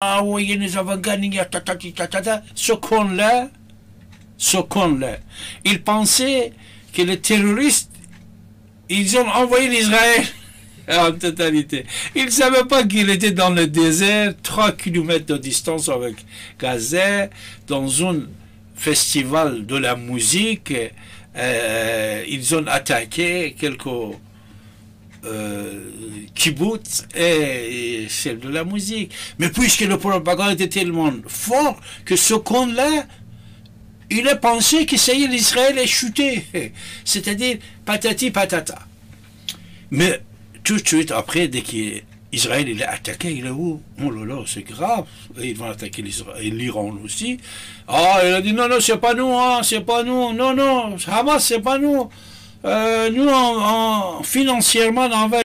Envoyez-nous Afghani, ce qu'on là. Ils pensaient que les terroristes, ils ont envoyé l'Israël en totalité. Ils ne savaient pas qu'il était dans le désert, 3 km de distance avec Gaza, dans un festival de la musique. Ils ont attaqué quelques kibbutz et celle de la musique. Mais puisque le propagande était tellement fort que ce con-là, il a pensé que ça y est, l'Israël est chuté. C'est-à-dire patati patata. Mais tout de suite après, dès qu'Israël est attaqué, il est où? Oh là là, c'est grave. Ils vont attaquer l'Iran aussi. Ah, il a dit non, non, c'est pas nous, hein, c'est pas nous. Non, non, Hamas, c'est pas nous. Nous, financièrement, on va